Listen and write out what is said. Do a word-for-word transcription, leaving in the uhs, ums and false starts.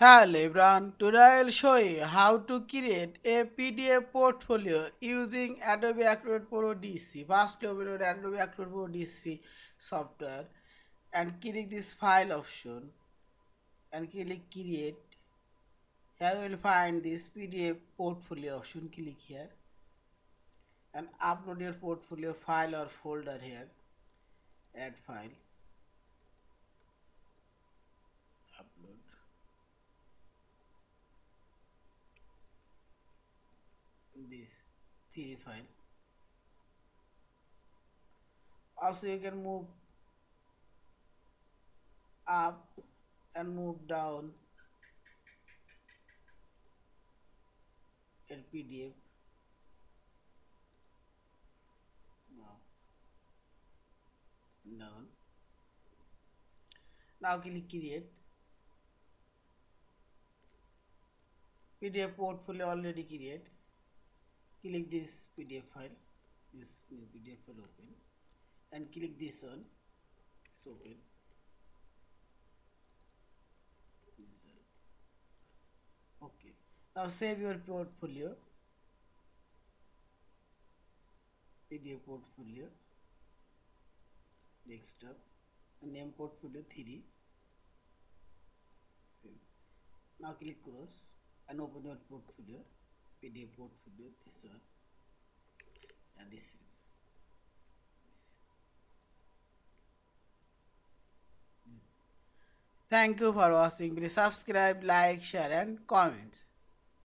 Hello everyone, today I will show you how to create a P D F portfolio using Adobe Acrobat Pro D C. First open Adobe Acrobat Pro D C software and click this file option and click create. Here you will find this P D F portfolio option, click here and upload your portfolio file or folder here, add file. This three file. Also you can move up and move down your P D F. Now down. Now click create. P D F portfolio already created. Click this P D F file, this new P D F file open, and click this one, it's open. This one. Okay, now save your portfolio, P D F portfolio, desktop, name portfolio three. Save. Now click cross and open your portfolio. P D F portfolio, this one, and this is this. Thank you for watching. Please subscribe, like, share and comments.